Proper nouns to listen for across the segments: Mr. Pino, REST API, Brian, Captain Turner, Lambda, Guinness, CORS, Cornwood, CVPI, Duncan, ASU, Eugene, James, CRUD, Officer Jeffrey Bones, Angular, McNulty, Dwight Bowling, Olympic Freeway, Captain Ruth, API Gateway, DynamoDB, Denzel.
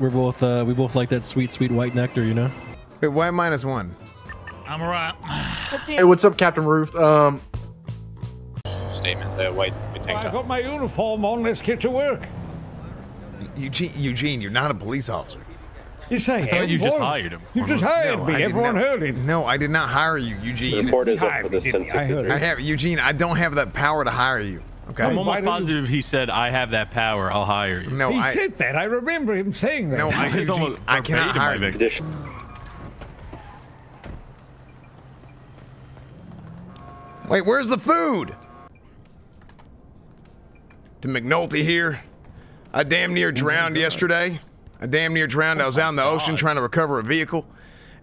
We're both we both like that sweet, sweet white nectar, you know. Wait, why -1? I'm alright. Hey, what's up, Captain Ruth? Statement that white tank top. I got my uniform on. Let's get to work. Eugene, you're not a police officer. Yes, I thought you just hired him. You just hired me. Everyone heard him. No, I did not hire you, Eugene. The report is up for this 1063. I have Eugene. I don't have that power to hire you. Okay. I'm almost positive he said, "I have that power. I'll hire you." No, he said that. I remember him saying that. No, Eugene, I cannot hire you. Wait, where's the food? To McNulty here. I damn near drowned yesterday. I damn near drowned. I was out in the ocean trying to recover a vehicle,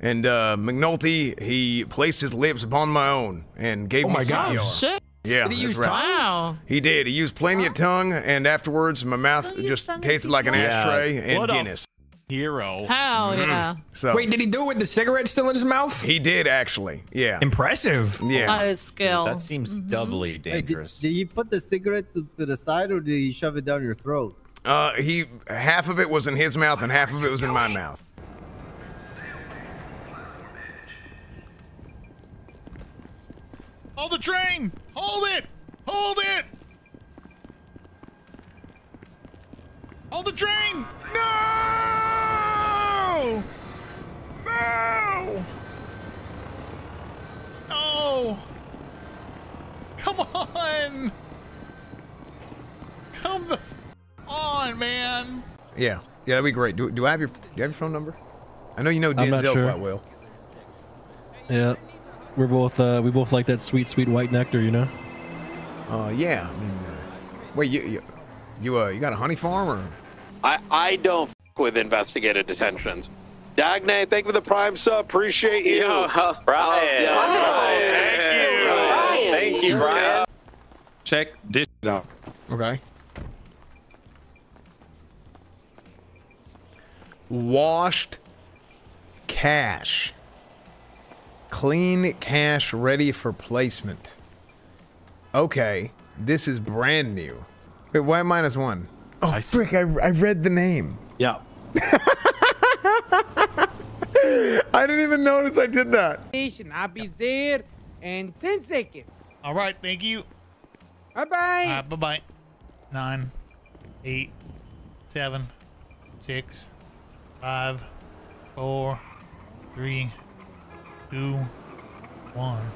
and McNulty, he placed his lips upon my own and gave me CPR. Shit. Yeah, he used tongue? He did. He used plenty of tongue, and afterwards, my mouth just tasted like an ashtray and what Guinness. Hero. Hell yeah. So, wait, did he do it with the cigarette still in his mouth? He did, actually. Yeah. Impressive. Yeah. Skill. That seems doubly dangerous. Hey, did he put the cigarette to the side, or did he shove it down your throat? He half of it was in his mouth and half of it was in my mouth. Hold the train! Hold it! Hold it! Hold the train! No! No! No! Come on! Come the on, man. Yeah, yeah, that'd be great. Do I have your phone number? I know you know Denzel quite well. Yeah, we're both we both like that sweet, sweet white nectar, you know. Yeah. I mean, wait, you got a honey farm or? I don't f with investigative detentions. Dagne, thank you for the prime sub. Appreciate you, Brian. Brian. Thank you, Brian. Check this out. Okay. Washed cash. Clean cash ready for placement. Okay, this is brand new. Wait, why -1? Oh, frick, I read the name. Yeah. I didn't even notice I did that. I'll be there in 10 seconds. All right, thank you. Bye-bye. Bye-bye. 9, 8, 7, 6. 5, 4, 3, 2, 1.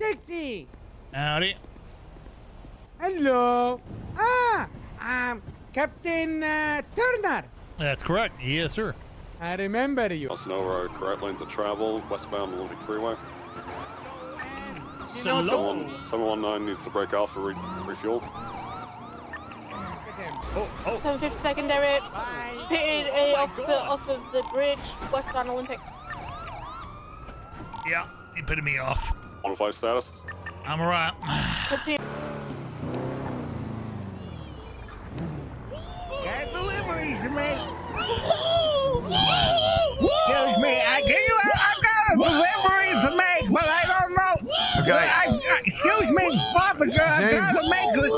Taxi. Howdy. Hello. Ah, I'm Captain Turner. That's correct. Yes, sir. I remember you. Snow Road, correct lane to travel, westbound Olympic Freeway. Someone needs to break off or refuel. Oh. 752nd Direct, pitted off of the bridge, westbound Olympic. Yeah, he pitted me off. 1-5 status? I'm alright. Got deliveries to make. Excuse me, I tell you what, I've got a delivery to make, but I don't know. Okay. Excuse me, officer, I've got to make it.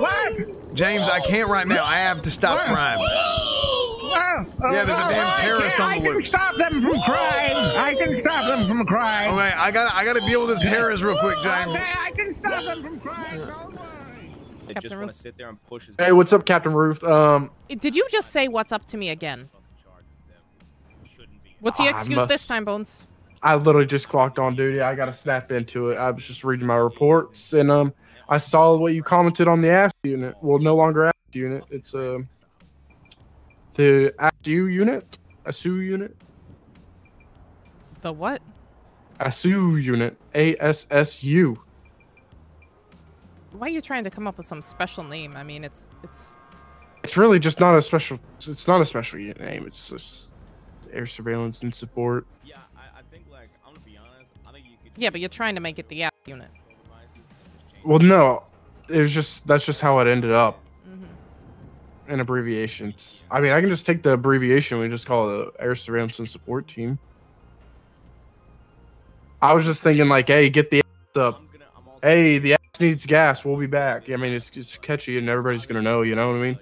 What? James, I can't right now. I have to stop crime. Yeah, there's a damn terrorist on the loose. I can stop them from crime. I can stop them from crime. Okay, I gotta deal with this terrorist real quick, James. Okay, I can stop them from crime. Don't worry. They just want to sit there and push his. Hey, what's up, Captain Ruth? Did you just say what's up to me again? What's your excuse this time, Bones? I literally just clocked on duty. I gotta snap into it. I was just reading my reports and I saw what you commented on the ASU unit. Well, no longer ASU unit. It's the ASU unit. ASU unit. The what? ASU unit. ASSU. Why are you trying to come up with some special name? I mean, it's really just not a special. It's not a special unit name. It's just air surveillance and support. Yeah, I think like I'm gonna be honest. I think you could. Yeah, but you're trying to make it the ASU unit. Well, no, it was just, that's just how it ended up in abbreviations. I mean, I can just take the abbreviation. We just call it the Air Surveillance and Support Team. I was just thinking like, hey, get the ass up. Hey, the ass needs gas. We'll be back. I mean, it's catchy and everybody's going to know, you know what I mean?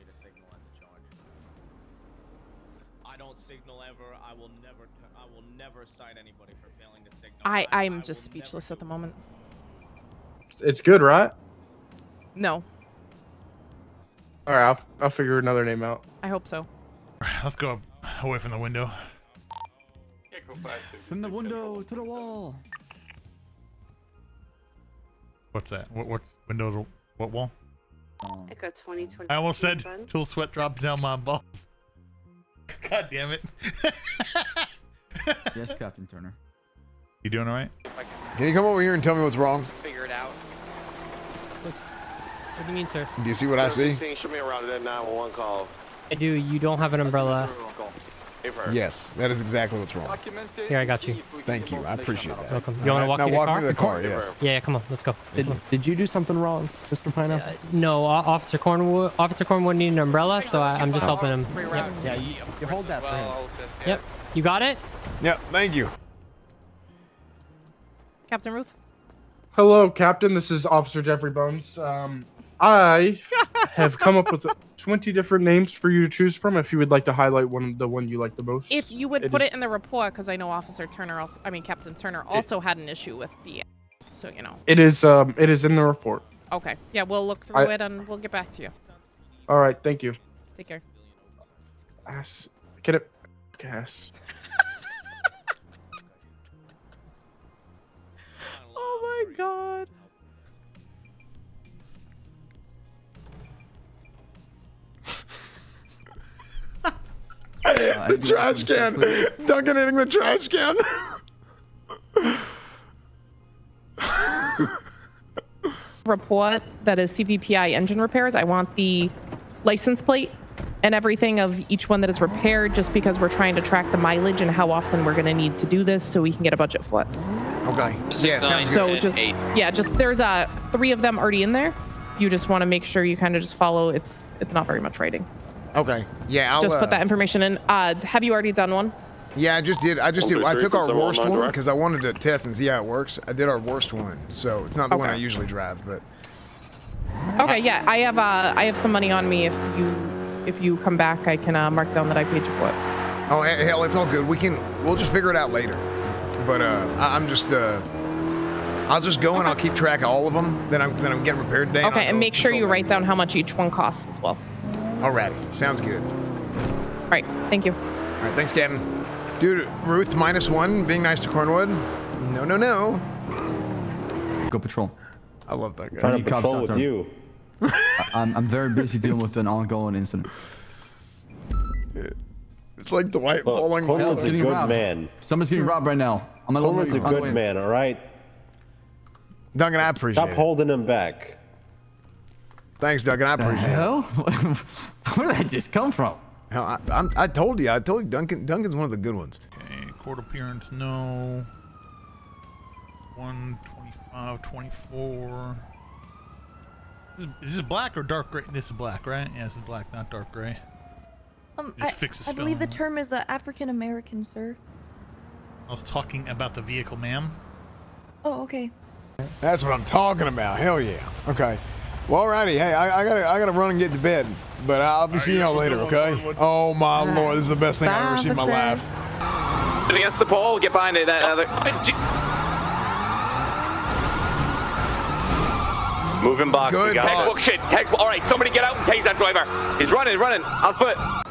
signal ever. I will never cite anybody for failing to signal. I'm just speechless at the moment. It's good, right? No. All right, I'll figure another name out. I hope so. All right, let's go away from the window. Yeah, go back to from the window to the wall. What's that? What's window to what wall? I got 20. I almost said till sweat dropped down my balls. God damn it. Yes, Captain Turner. You doing all right? Can you come over here and tell me what's wrong? Figure it out. What do you mean, sir? Do you see what I see? Show me around that 911 call. I do. You don't have an umbrella. Yes, that is exactly what's wrong. Here, I got you. Thank you. I appreciate that. Welcome. You want to walk into the car? Yes. Yeah, come on. Let's go. Did you do something wrong, Mr. Pino? No, Officer Cornwood needed an umbrella, so I'm just helping him. Yep. Yeah, you hold that for him. Yep. You got it? Yep. Thank you. Captain Ruth? Hello, Captain. This is Officer Jeffrey Bones. I have come up with 20 different names for you to choose from if you would like to highlight the one you like the most. If you would put it in the report, because I know Officer Turner also, I mean Captain Turner also had an issue with the act, so you know. It is in the report. Okay. Yeah, we'll look through it and we'll get back to you. All right, thank you. Take care. Ass. Get it. Gas. Oh my god. The trash can. Duncan hitting the trash can. Report that is CVPI engine repairs. I want the license plate and everything of each one that is repaired, just because we're trying to track the mileage and how often we're going to need to do this so we can get a budget for it. Okay. Yeah, sounds good. So just there's 3 of them already in there. You just want to make sure you kind of just follow. It's not very much writing. Okay. Yeah, I'll just put that information in. Have you already done one? Yeah, I just did. I took our worst one because I wanted to test and see how it works. I did our worst one, so it's not the one I usually drive. But okay, yeah, I have some money on me. If you come back, I can mark down that I paid you for it. Oh hell, it's all good. We'll just figure it out later. But I'll just go and I'll keep track of all of them. Then I'm getting repaired today. Okay, and make sure you write down how much each one costs as well. Alrighty, sounds good. All right, thank you. All right, thanks, Captain. Dude, Ruth -1, being nice to Cornwood. No, no, no. Go patrol. I love that guy. Trying to patrol with you. I'm very busy dealing with an ongoing incident. It's like Dwight Bowling. Cornwood's a good man. Someone's getting robbed right now. Cornwood's a good man, all right? Duncan, I appreciate it. Stop holding him back. Thanks, Duncan. I appreciate it. Where did that just come from? Hell, I told you. I told you Duncan's one of the good ones. Okay, court appearance, no. 125, 24. Is this black or dark gray? This is black, right? Yeah, this is black, not dark gray. I believe the term is African American, sir. I was talking about the vehicle, ma'am. Oh, okay. That's what I'm talking about. Hell yeah. Okay. Well, alrighty. Hey, I gotta run and get to bed, but I'll be seeing y'all later, okay? Oh my lord, this is the best thing I've ever seen in my life. Against the pole, get behind it. That other moving box. Good. All right, somebody get out and take that driver. He's running on foot.